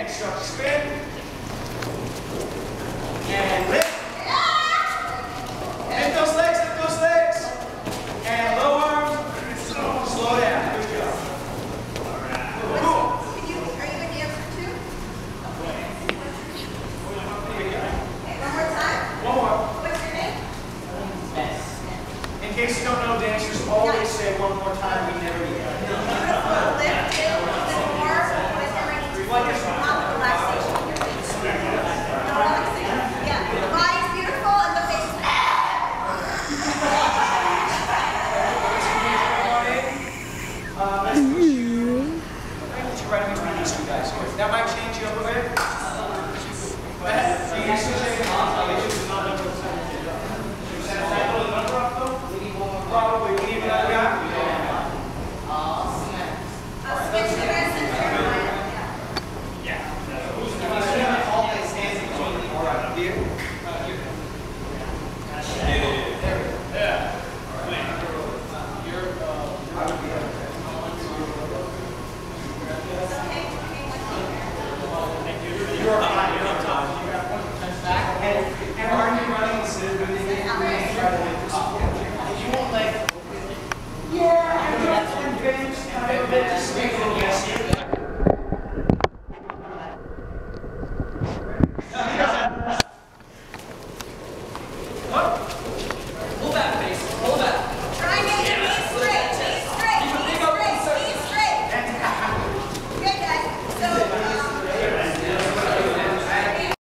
and start to spin, and lift, lift those legs, and lower, slow down, good job. Cool. Are you a dancer too? One more time? One more. What's your name? Yes. In case you don't know, dancers always say one more time, we never get that might change you up a bit. Probably we need another guy. Switch the rest and turn around. Yeah. Always stands between the right here. Yeah. What?